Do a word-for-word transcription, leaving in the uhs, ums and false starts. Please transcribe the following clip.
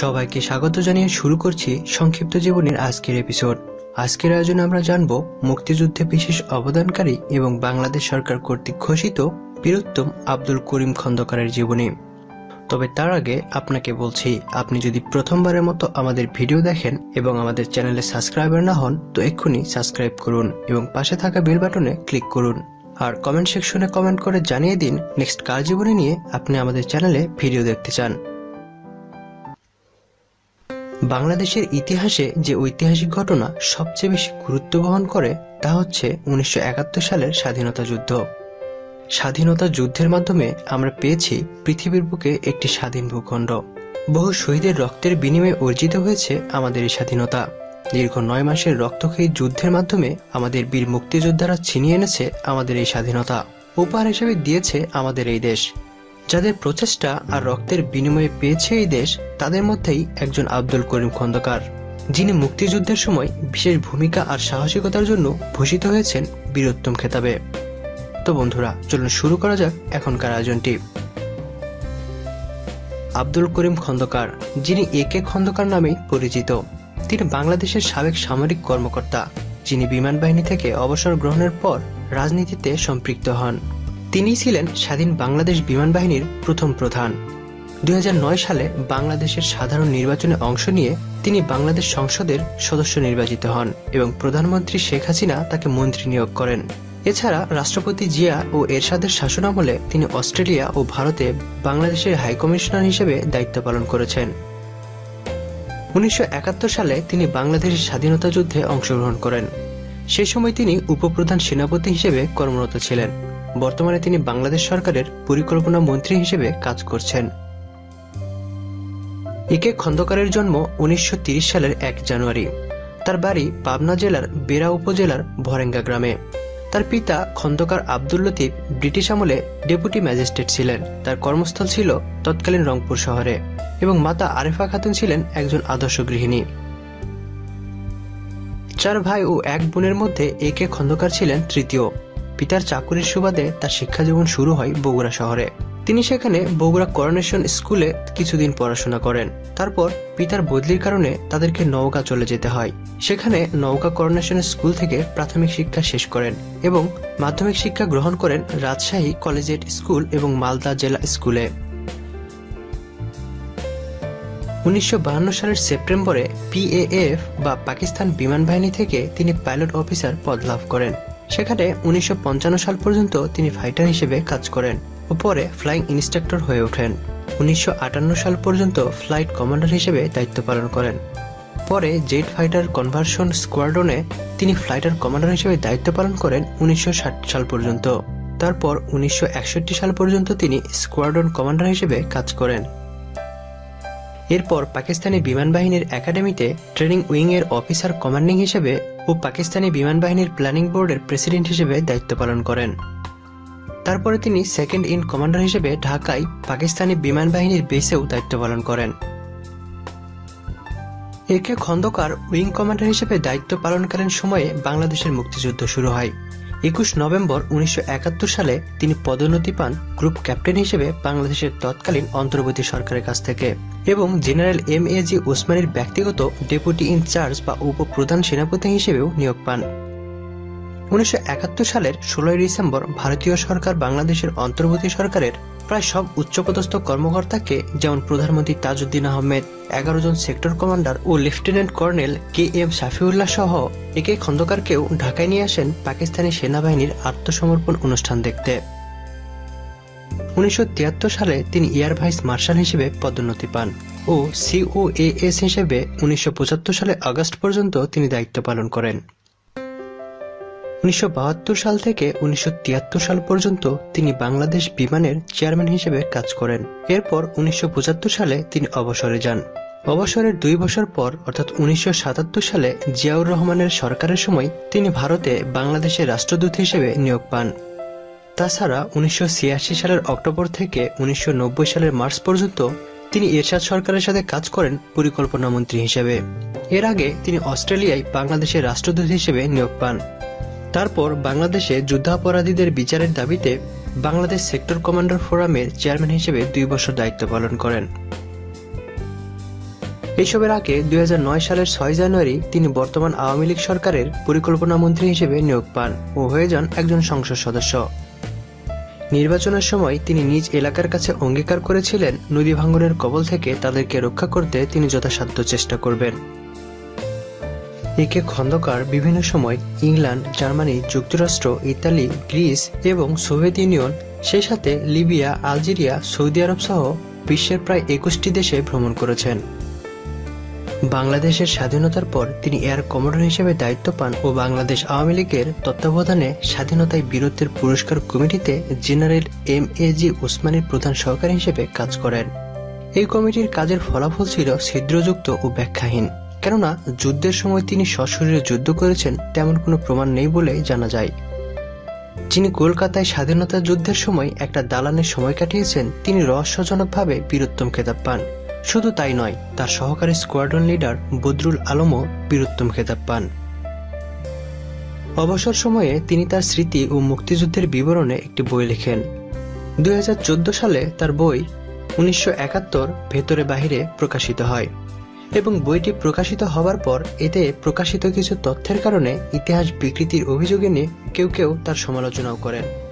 সবাইকে স্বাগত জানিয়ে শুরু করছি সংক্ষিপ্ত জীবনের আজকের এপিসোড। আজকের আয়োজনে আমরা জানব মুক্তিযুদ্ধে বিশেষ অবদানকারী এবং বাংলাদেশ সরকার কর্তৃক ঘোষিত বীর উত্তম আব্দুল করিম খন্দকারের জীবনী। তবে তার আগে আপনাকে বলছি, আপনি যদি প্রথমবারের মতো আমাদের ভিডিও দেখেন এবং আমাদের চ্যানেলে সাবস্ক্রাইবার না হন তো এক্ষুনি সাবস্ক্রাইব করুন এবং পাশে থাকা বেল বাটনে ক্লিক করুন। আর কমেন্ট সেকশনে কমেন্ট করে জানিয়ে দিন নেক্সট কার জীবনী নিয়ে আপনি আমাদের চ্যানেলে ভিডিও দেখতে চান। বাংলাদেশের ইতিহাসে যে ঐতিহাসিক ঘটনা সবচেয়ে বেশি গুরুত্ব বহন করে তা হচ্ছে উনিশশো একাত্তর সালের স্বাধীনতা যুদ্ধ। স্বাধীনতা যুদ্ধের মাধ্যমে আমরা পেয়েছি পৃথিবীর বুকে একটি স্বাধীন ভূখণ্ড। বহু শহীদের রক্তের বিনিময়ে অর্জিত হয়েছে আমাদের এই স্বাধীনতা। দীর্ঘ নয় মাসের রক্তক্ষয়ী যুদ্ধের মাধ্যমে আমাদের বীর মুক্তিযোদ্ধারা ছিনিয়ে এনেছে আমাদের এই স্বাধীনতা, উপহার হিসেবে দিয়েছে আমাদের এই দেশ। যাদের প্রচেষ্টা আর রক্তের বিনিময়ে পেয়েছে এই দেশ, তাদের মধ্যেই একজন আব্দুল করিম খন্দকার, যিনি মুক্তিযুদ্ধের সময় বিশেষ ভূমিকা আর সাহসিকতার জন্য ভূষিত হয়েছেন বীর উত্তম খেতাবে। তো বন্ধুরা, চলুন শুরু করা যাক এখনকার আয়োজনটি। আব্দুল করিম খন্দকার, যিনি এ কে খন্দকার নামেই পরিচিত, তিনি বাংলাদেশের সাবেক সামরিক কর্মকর্তা, যিনি বিমান বাহিনী থেকে অবসর গ্রহণের পর রাজনীতিতে সম্পৃক্ত হন। তিনি ছিলেন স্বাধীন বাংলাদেশ বিমান বাহিনীর প্রথম প্রধান। দুই হাজার নয় সালে বাংলাদেশের সাধারণ নির্বাচনে অংশ নিয়ে তিনি বাংলাদেশ সংসদের সদস্য নির্বাচিত হন এবং প্রধানমন্ত্রী শেখ হাসিনা তাকে মন্ত্রী নিয়োগ করেন। এছাড়া রাষ্ট্রপতি জিয়া ও এরশাদের শাসনামলে তিনি অস্ট্রেলিয়া ও ভারতে বাংলাদেশের হাইকমিশনার হিসেবে দায়িত্ব পালন করেছেন। উনিশশো একাত্তর সালে তিনি বাংলাদেশের স্বাধীনতা যুদ্ধে অংশগ্রহণ করেন। সে সময় তিনি উপপ্রধান সেনাপতি হিসেবে কর্মরত ছিলেন। বর্তমানে তিনি বাংলাদেশ সরকারের পরিকল্পনা মন্ত্রী হিসেবে কাজ করছেন। এ কে খন্দকারের জন্ম উনিশশো তিরিশ সালের এক জানুয়ারি। তার বাড়ি পাবনা জেলার বেড়া উপজেলার ভরেঙ্গা গ্রামে। তার পিতা খন্দকার আব্দুল লতিফ ব্রিটিশ আমলে ডেপুটি ম্যাজিস্ট্রেট ছিলেন। তার কর্মস্থল ছিল তৎকালীন রংপুর শহরে এবং মাতা আরেফা খাতুন ছিলেন একজন আদর্শ গৃহিণী। চার ভাই ও এক বোনের মধ্যে এ কে খন্দকার ছিলেন তৃতীয়। পিতার চাকুরির সুবাদে তার শিক্ষাজীবন শুরু হয় বগুড়া শহরে। তিনি সেখানে বগুড়া করোনেশন স্কুলে কিছুদিন পড়াশোনা করেন। তারপর পিতার বদলির কারণে তাদেরকে নওগাঁ চলে যেতে হয়। সেখানে নওগাঁ করোনেশন স্কুল থেকে প্রাথমিক শিক্ষা শেষ করেন এবং মাধ্যমিক শিক্ষা গ্রহণ করেন রাজশাহী কলেজিয়েট স্কুল এবং মালদা জেলা স্কুলে। উনিশশো বাহান্ন সালের সেপ্টেম্বরে পি এ এফ বা পাকিস্তান বিমান বাহিনী থেকে তিনি পাইলট অফিসার পদ লাভ করেন। সেখানে উনিশশো পঞ্চান্ন সাল পর্যন্ত তিনি ফাইটার হিসেবে কাজ করেন ও পরে ফ্লাইং ইনস্ট্রাক্টর হয়ে ওঠেন। উনিশশো আটান্ন সাল পর্যন্ত ফ্লাইট কমান্ডার হিসেবে দায়িত্ব পালন করেন। পরে জেট ফাইটার কনভার্সন স্কোয়াড্রনে তিনি ফ্লাইটার কমান্ডার হিসেবে দায়িত্ব পালন করেন উনিশশো ষাট সাল পর্যন্ত। তারপর উনিশশো একষট্টি সাল পর্যন্ত তিনি স্কোয়াড্রন কমান্ডার হিসেবে কাজ করেন। এরপর পাকিস্তানি বিমান বাহিনীর একাডেমিতে ট্রেনিং উইং এর অফিসার কমান্ডিং হিসেবে ও পাকিস্তানি বিমান বাহিনীর প্ল্যানিং বোর্ডের প্রেসিডেন্ট হিসেবে দায়িত্ব পালন করেন। তারপরে তিনি সেকেন্ড ইন কমান্ডার হিসেবে ঢাকায় পাকিস্তানি বিমান বাহিনীর বেসেও দায়িত্ব পালন করেন। A K Khandakar wing commander হিসেবে দায়িত্ব পালনকালীন সময়ে বাংলাদেশের মুক্তিযুদ্ধ শুরু হয়। একুশ নভেম্বর উনিশশো একাত্তর সালে তিনি পদোন্নতি পান গ্রুপ ক্যাপ্টেন হিসেবে বাংলাদেশের তৎকালীন অন্তর্বর্তী সরকারের কাছ থেকে এবং জেনারেল এম এ জি ওসমানির ব্যক্তিগত ডেপুটি ইনচার্জ বা উপপ্রধান সেনাপতি হিসেবেও নিয়োগ পান। উনিশশো একাত্তর সালের ষোলোই ডিসেম্বর ভারতীয় সরকার বাংলাদেশের অন্তর্বর্তী সরকারের প্রায় সব উচ্চপদস্থ কর্মকর্তাকে, যেমন প্রধানমন্ত্রী তাজউদ্দিন আহমেদ, এগারো জন সেক্টর কমান্ডার ও lieutenant colonel K M Shafiullah সহ এ কে খন্দকারকেও ঢাকায় নিয়ে আসেন পাকিস্তানি সেনাবাহিনীর আত্মসমর্পণ অনুষ্ঠান দেখতে। উনিশশো তিয়াত্তর সালে তিনি এয়ার ভাইস মার্শাল হিসেবে পদোন্নতি পান ও সি ও এ এস হিসেবে উনিশশো পঁচাত্তর সালে আগস্ট পর্যন্ত তিনি দায়িত্ব পালন করেন। উনিশশো বাহাত্তর সাল থেকে উনিশশো তিয়াত্তর সাল পর্যন্ত তিনি বাংলাদেশ বিমানের চেয়ারম্যান হিসেবে কাজ করেন। এরপর উনিশশো পঁচাত্তর সালে তিনি অবসরে যান। অবসরের দুই বছর পর অর্থাৎ উনিশশো সাতাত্তর সালে জিয়াউর রহমানের সরকারের সময় তিনি ভারতে বাংলাদেশের রাষ্ট্রদূত হিসেবে নিয়োগ পান। তাছাড়া উনিশশো ছিয়াশি সালের অক্টোবর থেকে উনিশশো নব্বই সালের মার্চ পর্যন্ত তিনি এরশাদ সরকারের সাথে কাজ করেন পরিকল্পনা মন্ত্রী হিসেবে। এর আগে তিনি অস্ট্রেলিয়ায় বাংলাদেশের রাষ্ট্রদূত হিসেবে নিয়োগ পান। তারপর বাংলাদেশে যুদ্ধাপরাধীদের বিচারের দাবিতে বাংলাদেশ সেক্টর কমান্ডার ফোরামের চেয়ারম্যান হিসেবে দুই বছর দায়িত্ব পালন করেন। এসবের আগে দুই হাজার নয় সালের ছয় জানুয়ারি তিনি বর্তমান আওয়ামী লীগ সরকারের পরিকল্পনা মন্ত্রী হিসেবে নিয়োগ পান ও হয়ে যান একজন সংসদ সদস্য। নির্বাচনের সময় তিনি নিজ এলাকার কাছে অঙ্গীকার করেছিলেন নদী ভাঙ্গনের কবল থেকে তাদেরকে রক্ষা করতে তিনি যথাসাধ্য চেষ্টা করবেন। একে খন্দকার বিভিন্ন সময় ইংল্যান্ড, জার্মানি, যুক্তরাষ্ট্র, ইতালি, গ্রিস এবং সোভিয়েত ইউনিয়ন, সেই সাথে লিবিয়া, আলজেরিয়া, সৌদি আরব সহ বিশ্বের প্রায় একুশটি দেশে ভ্রমণ করেছেন। বাংলাদেশের স্বাধীনতার পর তিনি এয়ার কমান্ডার হিসেবে দায়িত্ব পান ও বাংলাদেশ আওয়ামী লীগের তত্ত্বাবধানে স্বাধীনতায় বীরত্বের পুরস্কার কমিটিতে জেনারেল এম এ জি ওসমানির প্রধান সহকারী হিসেবে কাজ করেন। এই কমিটির কাজের ফলাফল ছিল ছিদ্রযুক্ত ও ব্যাখ্যাহীন, কেননা যুদ্ধের সময় তিনি সশরীরে যুদ্ধ করেছেন তেমন কোনো প্রমাণ নেই বলে জানা যায়। যিনি কলকাতায় স্বাধীনতা যুদ্ধের সময় একটা দালানে সময় কাটিয়েছেন তিনি রহস্যজনকভাবে বীর উত্তম খেতাব পান। শুধু তাই নয়, তার সহকারী স্কোয়াড্রন লিডার বদরুল আলমও বীর উত্তম খেতাব পান। অবসর সময়ে তিনি তার স্মৃতি ও মুক্তিযুদ্ধের বিবরণে একটি বই লেখেন। দুই হাজার চোদ্দ সালে তার বই উনিশশো একাত্তর ভেতরে বাহিরে প্রকাশিত হয় এবং বইটি প্রকাশিত হবার পর এতে প্রকাশিত কিছু তথ্যের কারণে ইতিহাস বিকৃতির অভিযোগ এনে কেউ কেউ তার সমালোচনাও করেন।